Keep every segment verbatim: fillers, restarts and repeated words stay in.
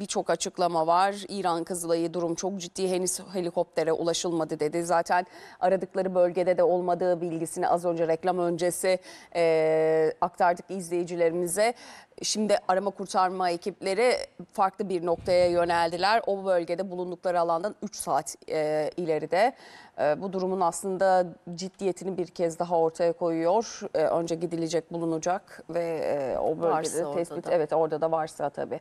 birçok açıklama var. İran Kızılayı durum çok ciddi, henüz helikoptere ulaşılmadı dedi. Zaten aradıkları bölgede de olmadığı bilgisini az önce reklam öncesi e, aktardık izleyicilerimize. Şimdi arama kurtarma ekipleri farklı bir noktaya yöneldiler. O bölgede bulundukları alandan üç saat e, ileride. E, bu durumun aslında ciddiyetini bir kez daha ortaya koyuyor. E, önce gidilecek, bulunacak ve e, o bölgede tespit. Da. Evet, orada da varsa tabii.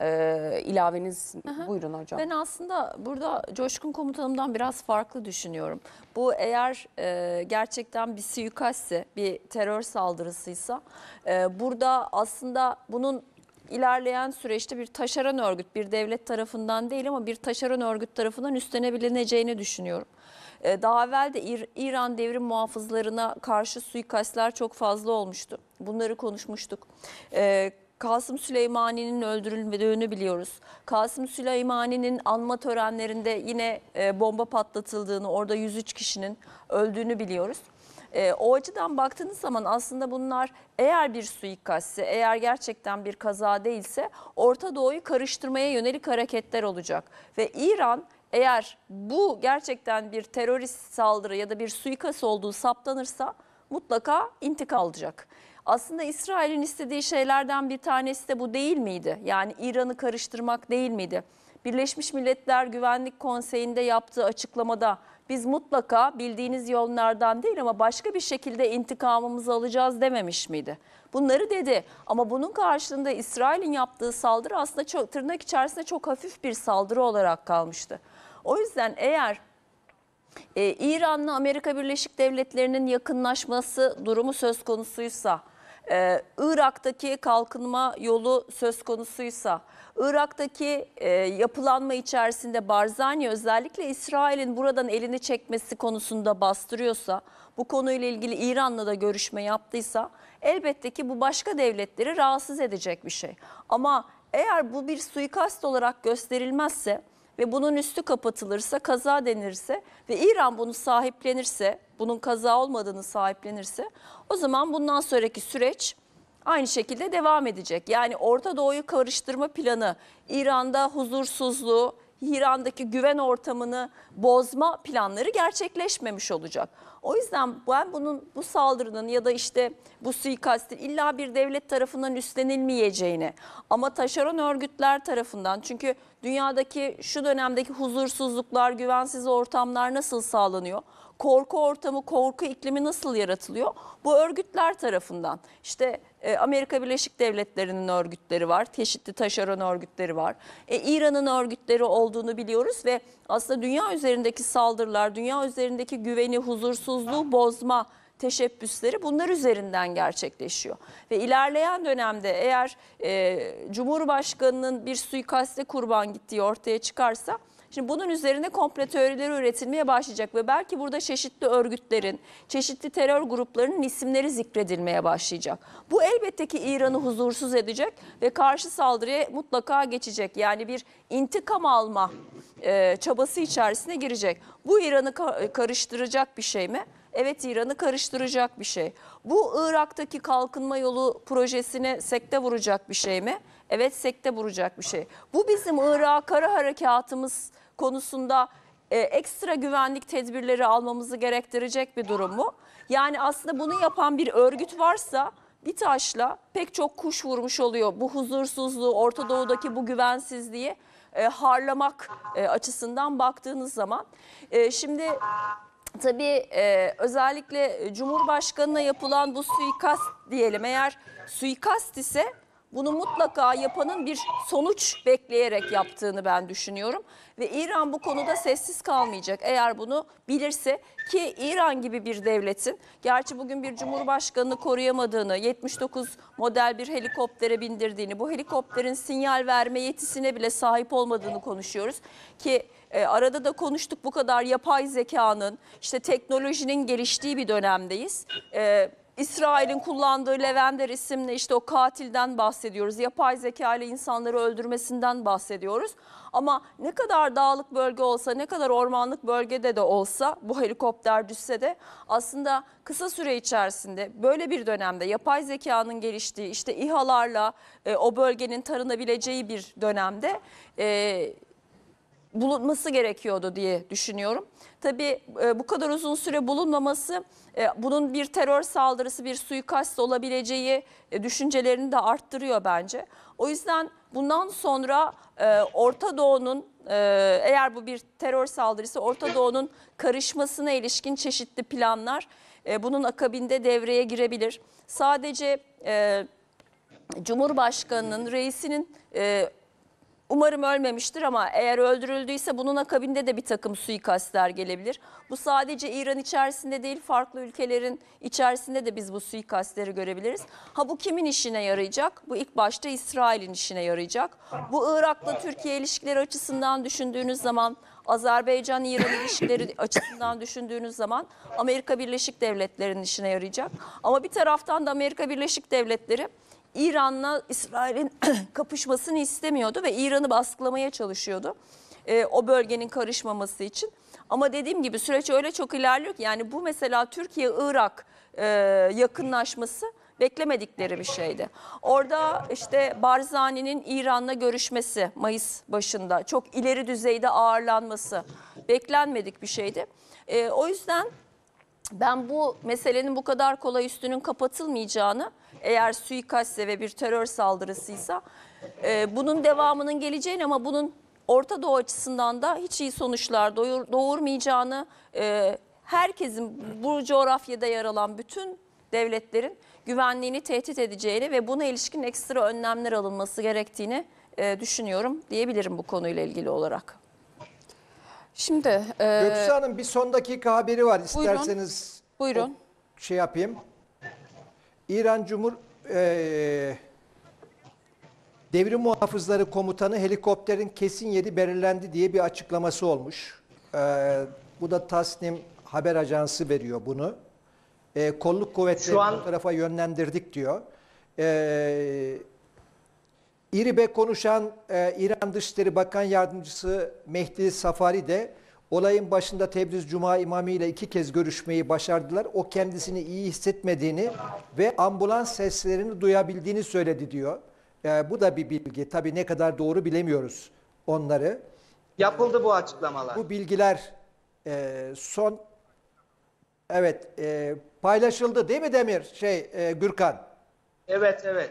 E, ilaveniz Aha. buyurun hocam. Ben aslında burada Coşkun komutanımdan biraz farklı düşünüyorum. Bu eğer e, gerçekten bir suikastse, bir terör saldırısıysa e, burada aslında bunun ilerleyen süreçte bir taşeron örgüt, bir devlet tarafından değil ama bir taşeron örgüt tarafından üstlenebileceğini düşünüyorum. Daha evvel de İr İran devrim muhafızlarına karşı suikastler çok fazla olmuştu. Bunları konuşmuştuk. Ee, Kasım Süleymani'nin öldürüldüğünü biliyoruz. Kasım Süleymani'nin anma törenlerinde yine e, bomba patlatıldığını, orada yüz üç kişinin öldüğünü biliyoruz. E, o açıdan baktığınız zaman aslında bunlar eğer bir suikastse, eğer gerçekten bir kaza değilse Orta Doğu'yu karıştırmaya yönelik hareketler olacak. Ve İran eğer bu gerçekten bir terörist saldırı ya da bir suikast olduğu saptanırsa mutlaka intikam alacak. Aslında İsrail'in istediği şeylerden bir tanesi de bu değil miydi? Yani İran'ı karıştırmak değil miydi? Birleşmiş Milletler Güvenlik Konseyi'nde yaptığı açıklamada biz mutlaka bildiğiniz yollardan değil ama başka bir şekilde intikamımızı alacağız dememiş miydi? Bunları dedi ama bunun karşılığında İsrail'in yaptığı saldırı aslında çok, tırnak içerisinde çok hafif bir saldırı olarak kalmıştı. O yüzden eğer e, İran'la Amerika Birleşik Devletleri'nin yakınlaşması durumu söz konusuysa, Ee, Irak'taki kalkınma yolu söz konusuysa, Irak'taki e, yapılanma içerisinde Barzani özellikle İsrail'in buradan elini çekmesi konusunda bastırıyorsa, bu konuyla ilgili İran'la da görüşme yaptıysa elbette ki bu başka devletleri rahatsız edecek bir şey. Ama eğer bu bir suikast olarak gösterilmezse ve bunun üstü kapatılırsa, kaza denirse ve İran bunu sahiplenirse, bunun kaza olmadığını sahiplenirse o zaman bundan sonraki süreç aynı şekilde devam edecek. Yani Orta Doğu'yu karıştırma planı, İran'da huzursuzluğu, İran'daki güven ortamını bozma planları gerçekleşmemiş olacak. O yüzden ben bunun, bu saldırının ya da işte bu suikastin illa bir devlet tarafından üstlenilmeyeceğini ama taşeron örgütler tarafından, çünkü dünyadaki şu dönemdeki huzursuzluklar, güvensiz ortamlar nasıl sağlanıyor? Korku ortamı, korku iklimi nasıl yaratılıyor? Bu örgütler tarafından, işte Amerika Birleşik Devletleri'nin örgütleri var, çeşitli taşeron örgütleri var. E, İran'ın örgütleri olduğunu biliyoruz ve aslında dünya üzerindeki saldırılar, dünya üzerindeki güveni, huzursuzluğu bozma teşebbüsleri bunlar üzerinden gerçekleşiyor. Ve ilerleyen dönemde eğer e, Cumhurbaşkanı'nın bir suikaste kurban gittiği ortaya çıkarsa, şimdi bunun üzerine komplo teorileri üretilmeye başlayacak ve belki burada çeşitli örgütlerin, çeşitli terör gruplarının isimleri zikredilmeye başlayacak. Bu elbette ki İran'ı huzursuz edecek ve karşı saldırıya mutlaka geçecek. Yani bir intikam alma e, çabası içerisine girecek. Bu İran'ı karıştıracak bir şey mi? Evet, İran'ı karıştıracak bir şey. Bu Irak'taki kalkınma yolu projesine sekte vuracak bir şey mi? Evet, sekte vuracak bir şey. Bu bizim Irak kara harekatımız konusunda e, ekstra güvenlik tedbirleri almamızı gerektirecek bir durum mu? Yani aslında bunu yapan bir örgüt varsa bir taşla pek çok kuş vurmuş oluyor. Bu huzursuzluğu, Orta Doğu'daki bu güvensizliği e, harlamak e, açısından baktığınız zaman. E, şimdi... Tabii e, özellikle Cumhurbaşkanı'na yapılan bu suikast diyelim, eğer suikast ise bunu mutlaka yapanın bir sonuç bekleyerek yaptığını ben düşünüyorum. Ve İran bu konuda sessiz kalmayacak eğer bunu bilirse, ki İran gibi bir devletin gerçi bugün bir Cumhurbaşkanı'nı koruyamadığını, yetmiş dokuz model bir helikoptere bindirdiğini, bu helikopterin sinyal verme yetisine bile sahip olmadığını konuşuyoruz ki... E, arada da konuştuk, bu kadar yapay zekanın, işte teknolojinin geliştiği bir dönemdeyiz. E, İsrail'in kullandığı Lavender isimli işte o katilden bahsediyoruz. Yapay zeka ile insanları öldürmesinden bahsediyoruz. Ama ne kadar dağlık bölge olsa, ne kadar ormanlık bölgede de olsa bu helikopter düşse de aslında kısa süre içerisinde böyle bir dönemde yapay zekanın geliştiği, işte İHA'larla e, o bölgenin tarınabileceği bir dönemde E, bulunması gerekiyordu diye düşünüyorum. Tabii bu kadar uzun süre bulunmaması bunun bir terör saldırısı, bir suikast olabileceği düşüncelerini de arttırıyor bence. O yüzden bundan sonra Orta Doğu'nun, eğer bu bir terör saldırısı, Orta Doğu'nun karışmasına ilişkin çeşitli planlar bunun akabinde devreye girebilir. Sadece Cumhurbaşkanı'nın, reisinin umarım ölmemiştir ama eğer öldürüldüyse bunun akabinde de bir takım suikastler gelebilir. Bu sadece İran içerisinde değil, farklı ülkelerin içerisinde de biz bu suikastleri görebiliriz. Ha, bu kimin işine yarayacak? Bu ilk başta İsrail'in işine yarayacak. Bu Irak'la Türkiye ilişkileri açısından düşündüğünüz zaman, Azerbaycan-İran ilişkileri açısından düşündüğünüz zaman Amerika Birleşik Devletleri'nin işine yarayacak. Ama bir taraftan da Amerika Birleşik Devletleri İran'la İsrail'in kapışmasını istemiyordu ve İran'ı baskılamaya çalışıyordu e, o bölgenin karışmaması için. Ama dediğim gibi süreç öyle çok ilerliyor ki, yani bu mesela Türkiye-Irak e, yakınlaşması beklemedikleri bir şeydi. Orada işte Barzani'nin İran'la görüşmesi Mayıs başında, çok ileri düzeyde ağırlanması beklenmedik bir şeydi. E, o yüzden ben bu meselenin bu kadar kolay üstünün kapatılmayacağını, eğer suikastse ve bir terör saldırısıysa e, bunun devamının geleceğini ama bunun Orta Doğu açısından da hiç iyi sonuçlar doğur, doğurmayacağını e, herkesin, bu coğrafyada yer alan bütün devletlerin güvenliğini tehdit edeceğini ve buna ilişkin ekstra önlemler alınması gerektiğini e, düşünüyorum diyebilirim bu konuyla ilgili olarak. Şimdi e, Göksu Hanım, bir son dakika haberi var isterseniz. Buyurun. Buyurun. Şey yapayım. İran Cumhur e, Devrim Muhafızları Komutanı, helikopterin kesin yeri belirlendi diye bir açıklaması olmuş. E, bu da Tasnim Haber Ajansı veriyor bunu. E, kolluk kuvvetleri an... bu tarafa yönlendirdik diyor. E, İRİB'e konuşan e, İran Dışişleri Bakan Yardımcısı Mehdi Safari de olayın başında Tebriz Cuma imamı ile iki kez görüşmeyi başardılar. O kendisini iyi hissetmediğini ve ambulans seslerini duyabildiğini söyledi diyor. E, bu da bir bilgi. Tabii ne kadar doğru bilemiyoruz onları. Yapıldı bu açıklamalar. Bu bilgiler e, son evet e, paylaşıldı değil mi Demir? Şey e, Gürkan. Evet evet.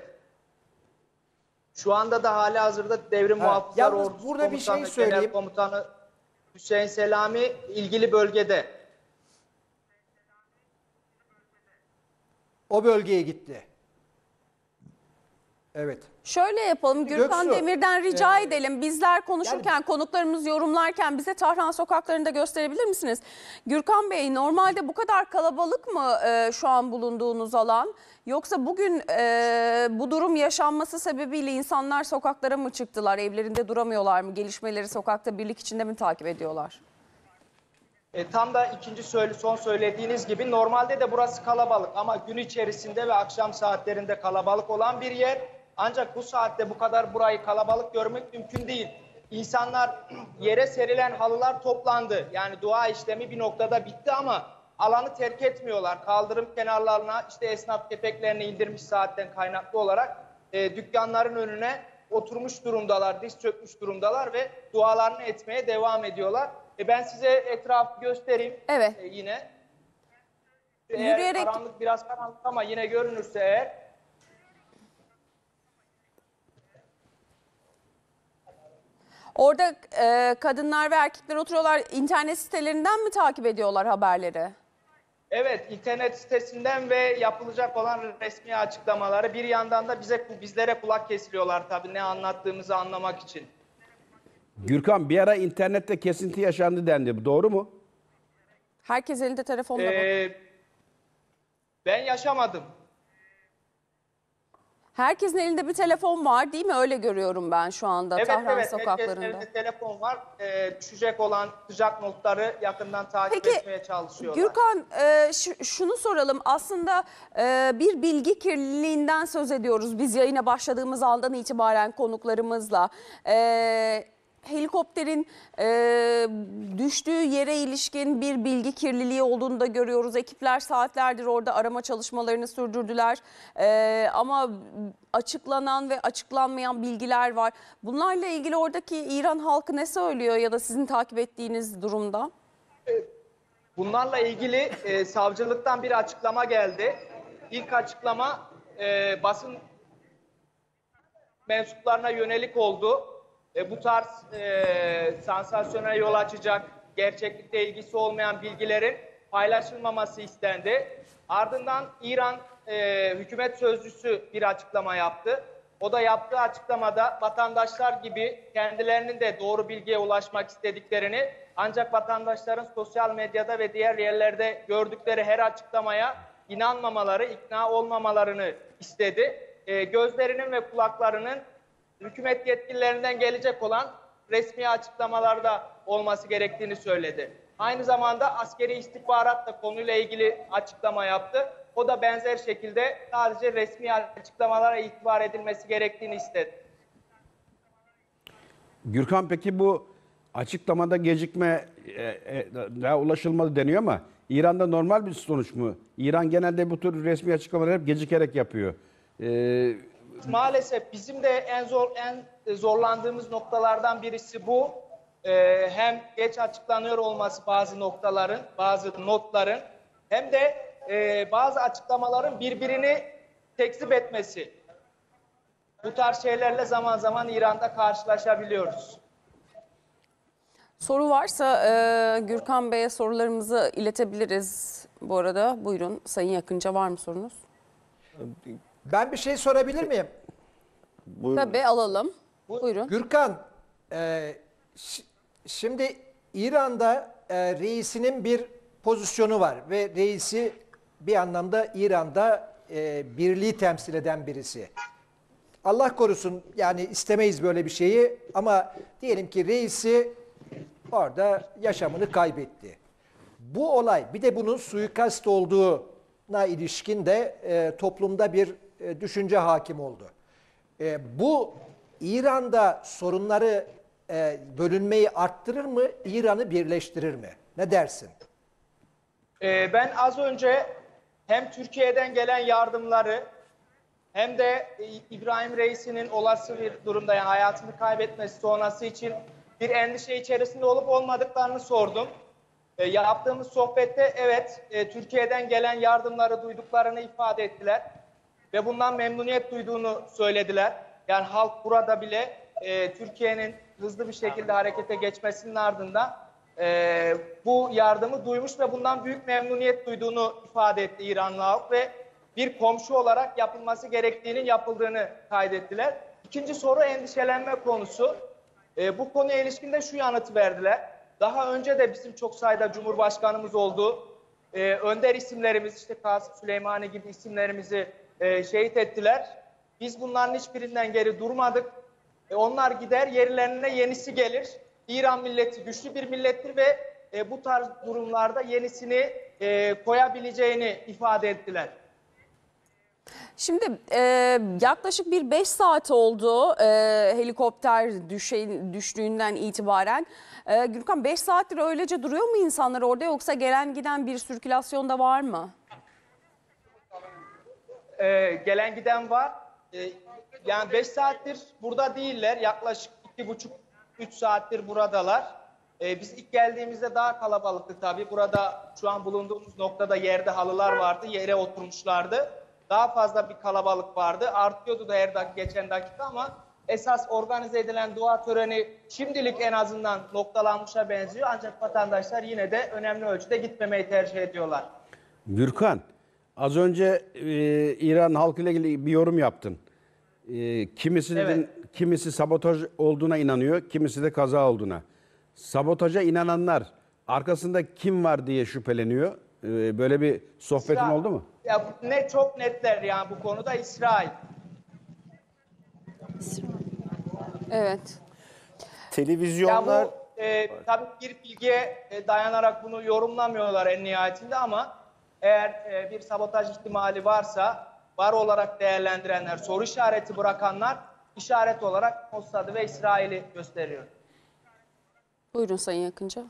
Şu anda da hala hazırda Devrim Muhafızlar Ordusu burada bir şey söyleyeyim. Genel Komutanı Hüseyin Selami ilgili bölgede. O bölgeye gitti. Evet. Şöyle yapalım, Gürkan Göksu, Demir'den rica e, edelim. Bizler konuşurken, yani, konuklarımız yorumlarken bize Tahran sokaklarında gösterebilir misiniz? Gürkan Bey, normalde bu kadar kalabalık mı e, şu an bulunduğunuz alan? Yoksa bugün e, bu durum yaşanması sebebiyle insanlar sokaklara mı çıktılar? Evlerinde duramıyorlar mı? Gelişmeleri sokakta birlik içinde mi takip ediyorlar? E, tam da ikinci söyle, son söylediğiniz gibi normalde de burası kalabalık ama gün içerisinde ve akşam saatlerinde kalabalık olan bir yer. Ancak bu saatte bu kadar burayı kalabalık görmek mümkün değil. İnsanlar, yere serilen halılar toplandı. Yani dua işlemi bir noktada bitti ama alanı terk etmiyorlar. Kaldırım kenarlarına, işte esnaf kepeklerini indirmiş saatten kaynaklı olarak e, dükkanların önüne oturmuş durumdalar, diz çökmüş durumdalar ve dualarını etmeye devam ediyorlar. E, ben size etrafı göstereyim. Evet. E, yine. Eğer yürüyerek... karanlık, biraz karanlık ama yine görünürse eğer. Orada e, kadınlar ve erkekler oturuyorlar. İnternet sitelerinden mi takip ediyorlar haberleri? Evet, internet sitesinden ve yapılacak olan resmi açıklamaları. Bir yandan da bize bizlere kulak kesiliyorlar tabii, ne anlattığımızı anlamak için. Gürkan, bir ara internette kesinti yaşandı dendi. Doğru mu? Herkes elinde telefonla ee, bakıyor. Ben yaşamadım. Herkesin elinde bir telefon var değil mi? Öyle görüyorum ben şu anda evet, Tahran evet, sokaklarında. Evet, herkesin elinde telefon var. E, düşecek olan sıcak notları yakından takip Peki, etmeye çalışıyorlar. Gürkan e, şunu soralım. Aslında e, bir bilgi kirliliğinden söz ediyoruz. Biz yayına başladığımız andan itibaren konuklarımızla... E, Helikopterin e, düştüğü yere ilişkin bir bilgi kirliliği olduğunu da görüyoruz. Ekipler saatlerdir orada arama çalışmalarını sürdürdüler. E, ama açıklanan ve açıklanmayan bilgiler var. Bunlarla ilgili oradaki İran halkı ne söylüyor ya da sizin takip ettiğiniz durumda? Bunlarla ilgili e, savcılıktan bir açıklama geldi. İlk açıklama e, basın mensuplarına yönelik oldu. E, bu tarz e, sansasyonel yol açacak, gerçeklikle ilgisi olmayan bilgilerin paylaşılmaması istendi. Ardından İran e, hükümet sözcüsü bir açıklama yaptı. O da yaptığı açıklamada vatandaşlar gibi kendilerinin de doğru bilgiye ulaşmak istediklerini, ancak vatandaşların sosyal medyada ve diğer yerlerde gördükleri her açıklamaya inanmamaları, ikna olmamalarını istedi. E, gözlerinin ve kulaklarının hükümet yetkililerinden gelecek olan resmi açıklamalarda olması gerektiğini söyledi. Aynı zamanda askeri istihbarat da konuyla ilgili açıklama yaptı. O da benzer şekilde sadece resmi açıklamalara itibar edilmesi gerektiğini istedi. Gürkan, peki bu açıklamada gecikme e, e, daha ulaşılmadı deniyor ama İran'da normal bir sonuç mu? İran genelde bu tür resmi açıklamaları hep gecikerek yapıyor. E, Maalesef bizim de en zor en zorlandığımız noktalardan birisi bu. Ee, hem geç açıklanıyor olması bazı noktaların, bazı notların, hem de e, bazı açıklamaların birbirini tekzip etmesi. Bu tarz şeylerle zaman zaman İran'da karşılaşabiliyoruz. Soru varsa e, Gürkan Bey'e sorularımızı iletebiliriz bu arada. Buyurun Sayın Yakınca, var mı sorunuz? Ben bir şey sorabilir miyim? Buyurun. Tabii alalım. Buyurun. Gürkan, e, şimdi İran'da e, reisinin bir pozisyonu var ve reisi bir anlamda İran'da e, birliği temsil eden birisi. Allah korusun, yani istemeyiz böyle bir şeyi ama diyelim ki reisi orada yaşamını kaybetti. Bu olay, bir de bunun suikast olduğuna ilişkin de e, toplumda bir düşünce hakim oldu. E, bu İran'da sorunları e, bölünmeyi arttırır mı? İran'ı birleştirir mi? Ne dersin? E, ben az önce hem Türkiye'den gelen yardımları hem de İbrahim Reisi'nin olası bir durumda, yani hayatını kaybetmesi sonrası için bir endişe içerisinde olup olmadıklarını sordum. E, yaptığımız sohbette evet e, Türkiye'den gelen yardımları duyduklarını ifade ettiler. Ve bundan memnuniyet duyduğunu söylediler. Yani halk burada bile e, Türkiye'nin hızlı bir şekilde harekete geçmesinin ardından e, bu yardımı duymuş ve bundan büyük memnuniyet duyduğunu ifade etti İranlı halk ve bir komşu olarak yapılması gerektiğinin yapıldığını kaydettiler. İkinci soru endişelenme konusu. E, bu konuya ilişkin de şu yanıtı verdiler. Daha önce de bizim çok sayıda Cumhurbaşkanımız oldu. E, önder isimlerimiz, işte Kasım Süleymani gibi isimlerimizi E, şehit ettiler. Biz bunların hiçbirinden geri durmadık. E, onlar gider, yerlerine yenisi gelir. İran milleti güçlü bir millettir ve e, bu tarz durumlarda yenisini e, koyabileceğini ifade ettiler. Şimdi e, yaklaşık bir beş saat oldu e, helikopter düşe, düştüğünden itibaren. E, Gürkan, beş saattir öylece duruyor mu insanlar orada, yoksa gelen giden bir sirkülasyon da var mı? Ee, gelen giden var. Ee, yani beş saattir burada değiller. Yaklaşık iki buçuk, üç saattir buradalar. Ee, biz ilk geldiğimizde daha kalabalıktı tabii. Burada şu an bulunduğumuz noktada yerde halılar vardı. Yere oturmuşlardı. Daha fazla bir kalabalık vardı. Artıyordu da her dakika, geçen dakika, ama esas organize edilen dua töreni şimdilik en azından noktalanmışa benziyor. Ancak vatandaşlar yine de önemli ölçüde gitmemeyi tercih ediyorlar. Gürkan, az önce e, İran halkıyla ilgili bir yorum yaptın. E, kimisi, evet. dedin, kimisi sabotaj olduğuna inanıyor, kimisi de kaza olduğuna. Sabotaja inananlar arkasında kim var diye şüpheleniyor. E, böyle bir sohbetin İsrail. Oldu mu? Ya, ne çok netler yani bu konuda İsrail. Evet. Televizyonlar... Ya bu, e, tabii bir bilgiye dayanarak bunu yorumlamıyorlar en nihayetinde ama eğer e, bir sabotaj ihtimali varsa var olarak değerlendirenler, soru işareti bırakanlar işaret olarak Mossad'ı ve İsrail'i gösteriyor. Buyurun Sayın Yakınca.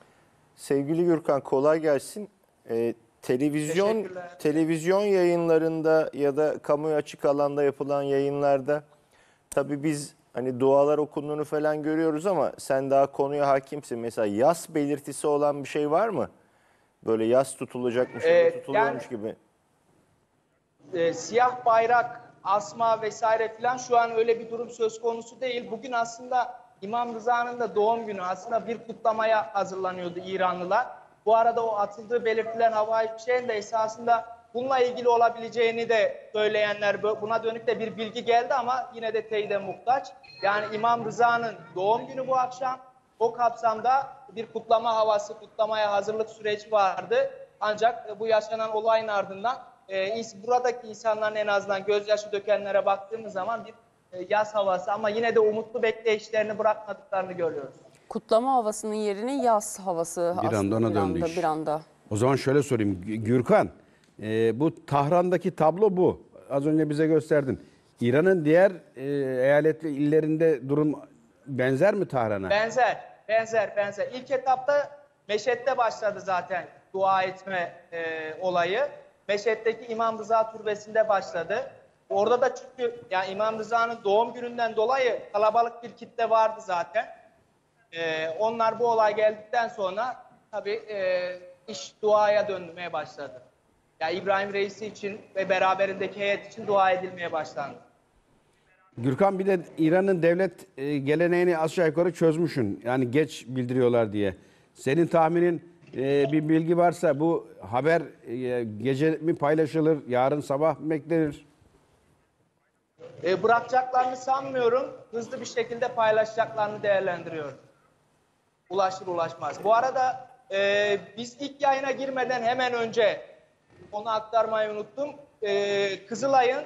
Sevgili Gürkan, kolay gelsin. Ee, televizyon televizyon yayınlarında ya da kamuya açık alanda yapılan yayınlarda tabii biz hani dualar okunduğunu falan görüyoruz ama sen daha konuya hakimsin. Mesela yas belirtisi olan bir şey var mı? Böyle yas tutulacakmış ee, tutuluyormuş yani, gibi. E, siyah bayrak asma vesaire filan şu an öyle bir durum söz konusu değil. Bugün aslında İmam Rıza'nın da doğum günü, aslında bir kutlamaya hazırlanıyordu İranlılar. Bu arada o atıldığı belirtilen havai fişeğin de esasında bununla ilgili olabileceğini de söyleyenler, buna dönük de bir bilgi geldi ama yine de teyide muhtaç. Yani İmam Rıza'nın doğum günü bu akşam, o kapsamda bir kutlama havası, kutlamaya hazırlık süreci vardı. Ancak bu yaşanan olayın ardından e, buradaki insanların en azından gözyaşı dökenlere baktığımız zaman bir yaz havası ama yine de umutlu bekleyişlerini bırakmadıklarını görüyoruz. Kutlama havasının yerine yaz havası. Bir anda ona döndü iş. Bir anda. O zaman şöyle sorayım Gürkan, e, bu Tahran'daki tablo bu. Az önce bize gösterdin. İran'ın diğer e, eyaletli illerinde durum benzer mi Tahran'a? Benzer, benzer, benzer. İlk etapta Meşhed'de başladı zaten dua etme e, olayı. Meşhed'deki İmam Rıza Türbesi'nde başladı. Orada da çünkü yani İmam Rıza'nın doğum gününden dolayı kalabalık bir kitle vardı zaten. Ee, onlar bu olay geldikten sonra tabii e, iş duaya dönmeye başladı. Yani İbrahim Reisi için ve beraberindeki heyet için dua edilmeye başlandı. Gürkan, bir de İran'ın devlet e, geleneğini aşağı yukarı çözmüşsün. Yani geç bildiriyorlar diye. Senin tahminin e, bir bilgi varsa bu haber e, gece mi paylaşılır, yarın sabah mı beklenir? E, bırakacaklarını sanmıyorum. Hızlı bir şekilde paylaşacaklarını değerlendiriyorum. Ulaşır ulaşmaz. Bu arada e, biz ilk yayına girmeden hemen önce onu aktarmayı unuttum. E, Kızılay'ın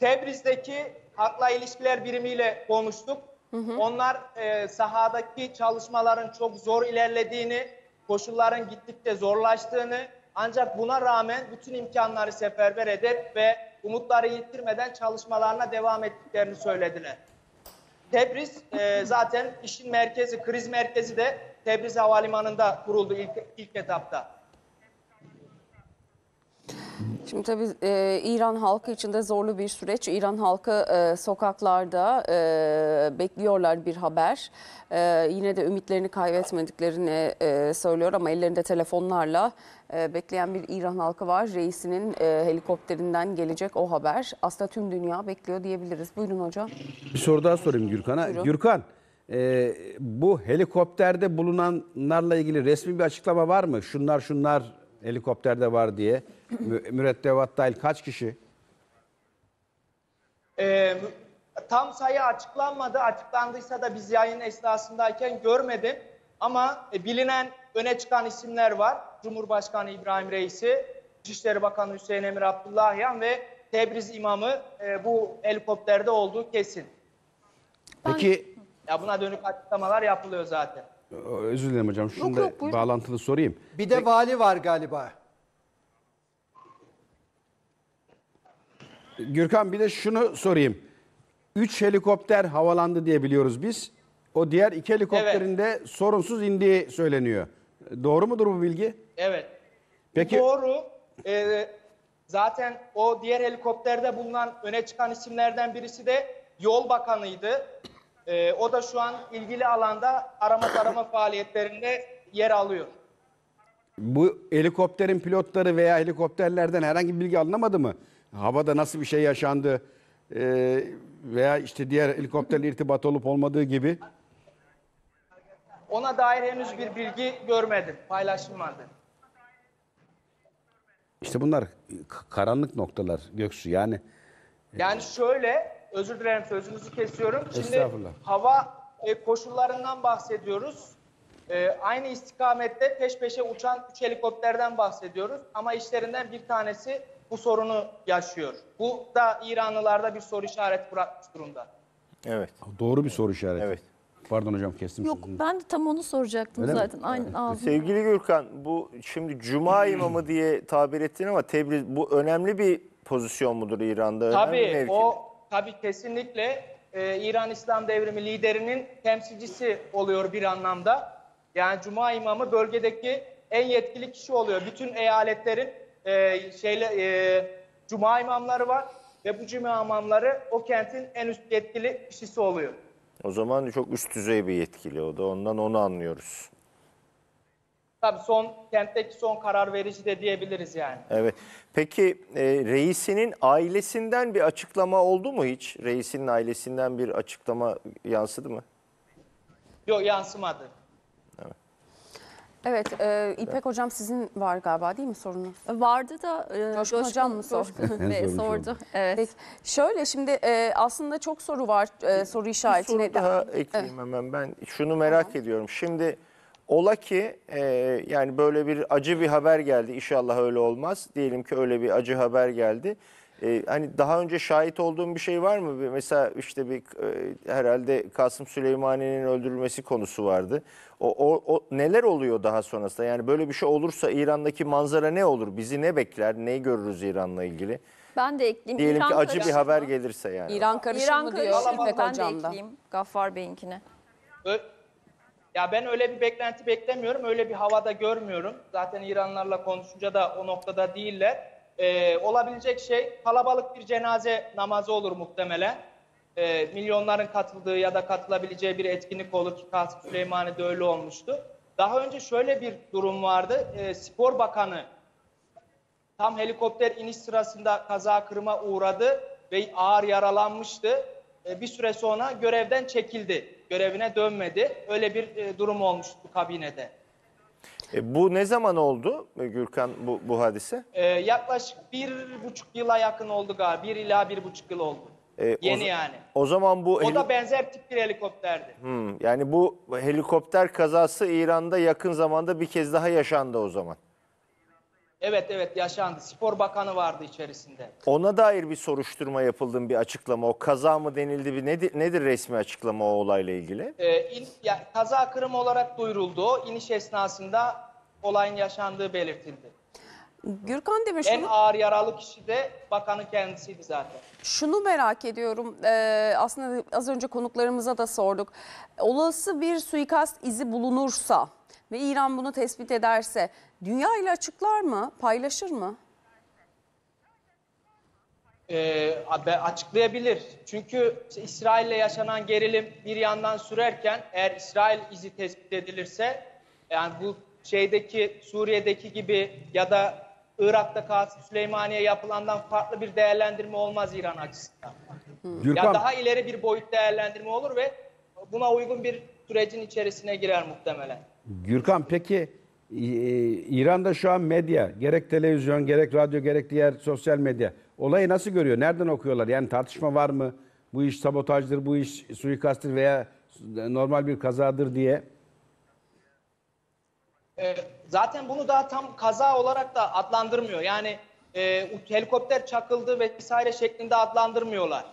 Tebriz'deki Halkla İlişkiler birimiyle konuştuk. Hı hı. Onlar e, sahadaki çalışmaların çok zor ilerlediğini, koşulların gittikçe zorlaştığını, ancak buna rağmen bütün imkanları seferber edip ve umutları yitirmeden çalışmalarına devam ettiklerini söylediler. Tebriz e, zaten işin merkezi, kriz merkezi de Tebriz Havalimanı'nda kuruldu ilk, ilk etapta. Şimdi tabii e, İran halkı için de zorlu bir süreç. İran halkı e, sokaklarda e, bekliyorlar bir haber. E, yine de ümitlerini kaybetmediklerini e, söylüyor ama ellerinde telefonlarla e, bekleyen bir İran halkı var. Reisinin e, helikopterinden gelecek o haber. Aslında tüm dünya bekliyor diyebiliriz. Buyurun hocam. Bir soru daha sorayım Gürkan'a. Gürkan, e, bu helikopterde bulunanlarla ilgili resmi bir açıklama var mı? Şunlar şunlar helikopterde var diye. Mürettebat dahil kaç kişi? Ee, tam sayı açıklanmadı. Açıklandıysa da biz yayın esnasındayken görmedim. Ama e, bilinen, öne çıkan isimler var. Cumhurbaşkanı İbrahim Reisi, İçişleri Bakanı Hüseyin Emir Abdullahyan ve Tebriz İmamı e, bu helikopterde olduğu kesin. Peki. Ya buna dönük açıklamalar yapılıyor zaten. Özür dilerim hocam. Şunu da bağlantılı sorayım. Bir de vali var galiba. Gürkan, bir de şunu sorayım. Üç helikopter havalandı diye biliyoruz biz. O diğer iki helikopterin de evet, sorunsuz indiği söyleniyor. Doğru mudur bu bilgi? Evet. Peki. Doğru. Ee, zaten o diğer helikopterde bulunan öne çıkan isimlerden birisi de Yol Bakanı'ydı. Ee, o da şu an ilgili alanda arama tarama faaliyetlerinde yer alıyor. Bu helikopterin pilotları veya helikopterlerden herhangi bir bilgi alınamadı mı? Havada nasıl bir şey yaşandı ee, veya işte diğer helikopterle irtibat olup olmadığı gibi? Ona dair henüz bir bilgi görmedim, paylaşılmadı. İşte bunlar karanlık noktalar Göksu yani. Yani şöyle, özür dilerim sözünüzü kesiyorum. Şimdi hava koşullarından bahsediyoruz. Ee, aynı istikamette peş peşe uçan üç helikopterden bahsediyoruz ama işlerinden bir tanesi bu sorunu yaşıyor. Bu da İranlılarda bir soru işareti bırakmış durumda. Evet. Doğru bir soru işareti. Evet. Pardon hocam, kestim. Yok sözünü. Ben de tam onu soracaktım. Öyle zaten. Aynen, ağzım. Sevgili Gürkan, bu şimdi Cuma imamı diye tabir ettin ama Tebriz, bu önemli bir pozisyon mudur İran'da? Tabii, o, tabii kesinlikle e, İran İslam Devrimi liderinin temsilcisi oluyor bir anlamda. Yani Cuma imamı bölgedeki en yetkili kişi oluyor. Bütün eyaletlerin e, şeyle, e, Cuma imamları var ve bu Cuma imamları o kentin en üst yetkili kişisi oluyor. O zaman çok üst düzey bir yetkili o da. Ondan onu anlıyoruz. Tabii son, kentteki son karar verici de diyebiliriz yani. Evet. Peki e, reisinin ailesinden bir açıklama oldu mu hiç? Reisinin ailesinden bir açıklama yansıdı mı? Yok, yansımadı. Evet. Evet, e, İpek Hocam sizin var galiba değil mi sorunuz? Vardı da e, Coşkun Hocam mı sordu? Ve sordu. Evet. Peki, şöyle şimdi e, aslında çok soru var, e, soru işaretine. Bir soru daha ekleyeyim evet. Hemen ben şunu merak tamam. ediyorum. Şimdi ola ki e, yani böyle bir acı bir haber geldi, inşallah öyle olmaz. Diyelim ki öyle bir acı haber geldi. E, hani daha önce şahit olduğum bir şey var mı? Mesela işte bir e, herhalde Kasım Süleymani'nin öldürülmesi konusu vardı. O, o, o neler oluyor daha sonrasında? Yani böyle bir şey olursa İran'daki manzara ne olur? Bizi ne bekler? Neyi görürüz İran'la ilgili? Ben de ekleyeyim. Diyelim İran ki acı karışımı. Bir haber gelirse yani. İran karışımı diyor İpek Hocam da. Ekleyeyim Gaffar Bey'inkine. Ya ben öyle bir beklenti beklemiyorum. Öyle bir havada görmüyorum. Zaten İranlarla konuşunca da o noktada değiller. Ee, olabilecek şey kalabalık bir cenaze namazı olur muhtemelen. Ee, milyonların katıldığı ya da katılabileceği bir etkinlik olur ki Kasım Süleymani'de öyle olmuştu. Daha önce şöyle bir durum vardı. Ee, Spor Bakanı tam helikopter iniş sırasında kaza kırıma uğradı ve ağır yaralanmıştı. Ee, bir süre sonra görevden çekildi. Görevine dönmedi. Öyle bir e, durum olmuştu kabinede. E, bu ne zaman oldu Gürkan bu, bu hadise? E, yaklaşık bir buçuk yıla yakın oldu galiba. Bir ila bir buçuk yıl oldu. E, Yeni o, yani. O zaman bu... O da benzer tip bir helikopterdi. Hmm, yani bu helikopter kazası İran'da yakın zamanda bir kez daha yaşandı o zaman. Evet evet yaşandı. Spor Bakanı vardı içerisinde. Ona dair bir soruşturma yapıldı, bir açıklama. O kaza mı denildi? Bir nedir, nedir resmi açıklama o olayla ilgili? Ee, in, yani kaza kırım olarak duyuruldu. O iniş esnasında olayın yaşandığı belirtildi. Gürkan Demir, en şunu, ağır yaralı kişi de bakanın kendisiydi zaten. Şunu merak ediyorum. Ee, aslında az önce konuklarımıza da sorduk. Olası bir suikast izi bulunursa ve İran bunu tespit ederse dünya ile açıklar mı? Paylaşır mı? Ee, açıklayabilir. Çünkü işte İsrail ile yaşanan gerilim bir yandan sürerken eğer İsrail izi tespit edilirse yani bu şeydeki Suriye'deki gibi ya da Irak'ta Kasım Süleymaniye yapılandan farklı bir değerlendirme olmaz İran açısından. Hmm. Ya daha ileri bir boyut değerlendirme olur ve buna uygun bir sürecin içerisine girer muhtemelen. Gürkan peki İran'da şu an medya gerek televizyon gerek radyo gerek diğer sosyal medya olayı nasıl görüyor? Nereden okuyorlar? Yani tartışma var mı? Bu iş sabotajdır, bu iş suikasttir veya normal bir kazadır diye. E, zaten bunu daha tam kaza olarak da adlandırmıyor. Yani e, helikopter çakıldı vesaire şeklinde adlandırmıyorlar.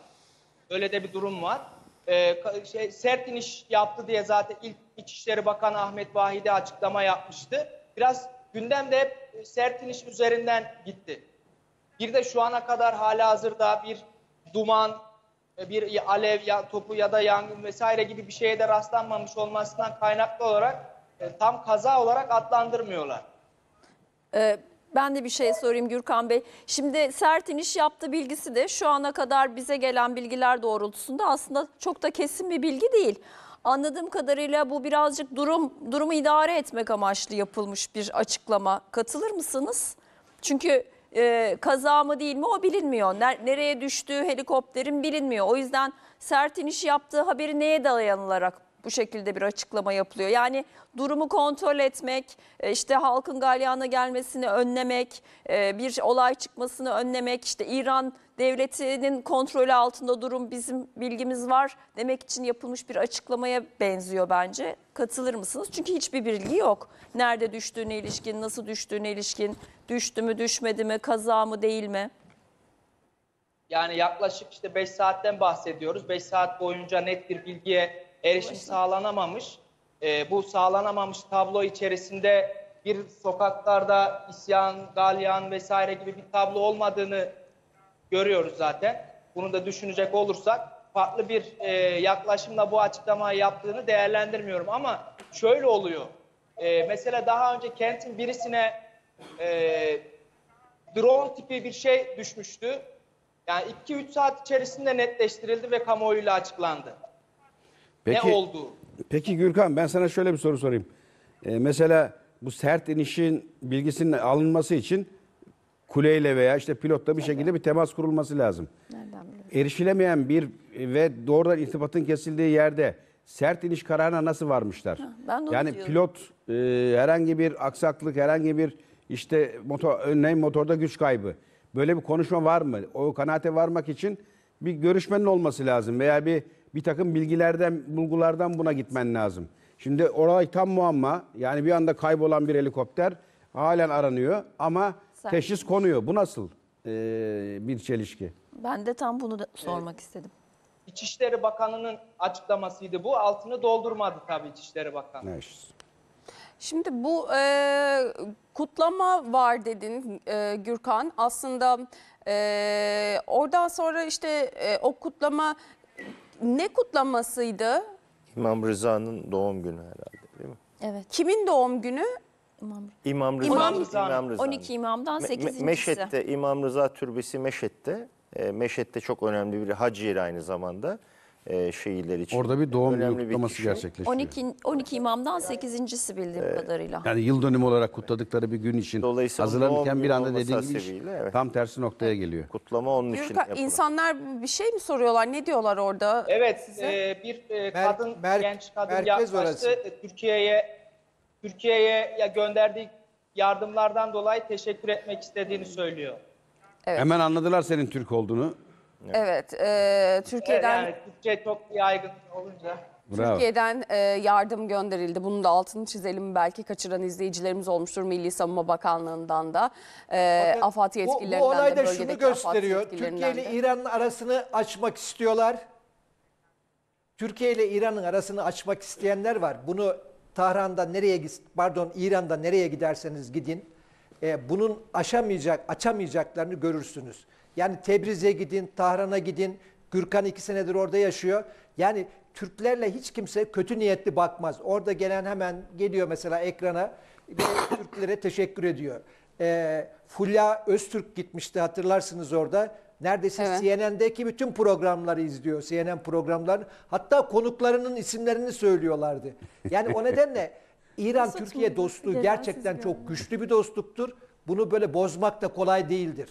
Öyle de bir durum var. E, şey, sert iniş yaptı diye zaten ilk İçişleri Bakanı Ahmet Vahidi açıklama yapmıştı. Biraz gündem de hep sert iniş üzerinden gitti. Bir de şu ana kadar halihazırda bir duman, bir alev ya, topu ya da yangın vesaire gibi bir şeye de rastlanmamış olmasından kaynaklı olarak e, tam kaza olarak adlandırmıyorlar. Evet. Ben de bir şey sorayım Gürkan Bey. Şimdi sert iniş yaptı bilgisi de şu ana kadar bize gelen bilgiler doğrultusunda aslında çok da kesin bir bilgi değil. Anladığım kadarıyla bu birazcık durum durumu idare etmek amaçlı yapılmış bir açıklama. Katılır mısınız? Çünkü e, kaza mı değil mi o bilinmiyor. Nereye düştüğü helikopterin bilinmiyor. O yüzden sert iniş yaptığı haberi neye dayanılarak bu şekilde bir açıklama yapılıyor. Yani durumu kontrol etmek, işte halkın galyana gelmesini önlemek, bir olay çıkmasını önlemek, işte İran devletinin kontrolü altında durum bizim bilgimiz var demek için yapılmış bir açıklamaya benziyor bence. Katılır mısınız? Çünkü hiçbir bilgi yok. Nerede düştüğüne ilişkin, nasıl düştüğüne ilişkin, düştü mü düşmedi mi, kaza mı değil mi? Yani yaklaşık işte beş saatten bahsediyoruz. beş saat boyunca net bir bilgiye erişim sağlanamamış. E, bu sağlanamamış tablo içerisinde bir sokaklarda isyan, galyan vesaire gibi bir tablo olmadığını görüyoruz zaten. Bunu da düşünecek olursak farklı bir e, yaklaşımla bu açıklamayı yaptığını değerlendirmiyorum. Ama şöyle oluyor. E, mesela daha önce kentin birisine e, drone tipi bir şey düşmüştü. Yani iki üç saat içerisinde netleştirildi ve kamuoyuyla açıklandı. Peki, ne oldu? Peki Gürkan, ben sana şöyle bir soru sorayım. Ee, mesela bu sert inişin bilgisinin alınması için kuleyle veya işte pilotla bir şekilde bir temas kurulması lazım. Nereden biliyorsun? Erişilemeyen bir ve doğrudan irtibatın kesildiği yerde sert iniş kararına nasıl varmışlar? Ha, ben de onu yani diyorum. Pilot e, herhangi bir aksaklık, herhangi bir işte motor, örneğin motorda güç kaybı. Böyle bir konuşma var mı? O kanaate varmak için bir görüşmenin olması lazım veya bir bir takım bilgilerden, bulgulardan buna gitmen lazım. Şimdi olay tam muamma. Yani bir anda kaybolan bir helikopter halen aranıyor ama sen teşhis konuyor. Bu nasıl ee, bir çelişki? Ben de tam bunu da sormak evet. istedim. İçişleri Bakanı'nın açıklamasıydı bu. Altını doldurmadı tabii İçişleri Bakanı. Evet. Şimdi bu e, kutlama var dedin e, Gürkan. Aslında e, oradan sonra işte e, o kutlama ne kutlamasıydı? İmam Rıza'nın doğum günü herhalde değil mi? Evet. Kimin doğum günü? İmam, İmam Rıza. İmam Rıza. İmam Rıza. on iki imamdan sekizincisi. Meşhed'de İmam Rıza Türbesi Meşhed'de. E, Meşhed'de çok önemli bir hac yeri aynı zamanda. E, şehirler için. Orada bir doğum günü kutlaması gerçekleşiyor. on iki imamdan sekizincisi bildiğim ee, kadarıyla. Yani yıl dönümü olarak kutladıkları bir gün için hazırlanırken bir anda dediğim gibi seviyle, evet. tam tersi noktaya geliyor. Kutlama onun Yürka, için yapılıyor. İnsanlar bir şey mi soruyorlar? Ne diyorlar orada? Evet, e, bir e, kadın, mer genç kadın yaklaştı. Türkiye'ye Türkiye'ye gönderdiği yardımlardan dolayı teşekkür etmek istediğini söylüyor. Evet. Hemen anladılar senin Türk olduğunu. Evet, e, Türkiye'den evet, yani Türkçe çok yaygın olunca bravo. Türkiye'den e, yardım gönderildi. Bunun da altını çizelim, belki kaçıran izleyicilerimiz olmuştur. Milli Savunma Bakanlığı'ndan da, e, AFAD yetkililerinden de, bu olay da şunu gösteriyor. Türkiye ile İran'ın arasını açmak istiyorlar. Türkiye ile İran'ın arasını açmak isteyenler var. Bunu Tahran'da nereye pardon İran'da nereye giderseniz gidin, e, bunun aşamayacak, açamayacaklarını görürsünüz. Yani Tebriz'e gidin, Tahran'a gidin. Gürkan iki senedir orada yaşıyor. Yani Türklerle hiç kimse kötü niyetli bakmaz. Orada gelen hemen geliyor mesela ekrana ve Türklere teşekkür ediyor. E, Fulya Öztürk gitmişti, hatırlarsınız orada. Neredeyse evet. C N N'deki bütün programları izliyor. C N N programlarını. Hatta konuklarının isimlerini söylüyorlardı. Yani o nedenle İran-Türkiye dostluğu gerçekten çok güçlü bir dostluktur. Bunu böyle bozmak da kolay değildir.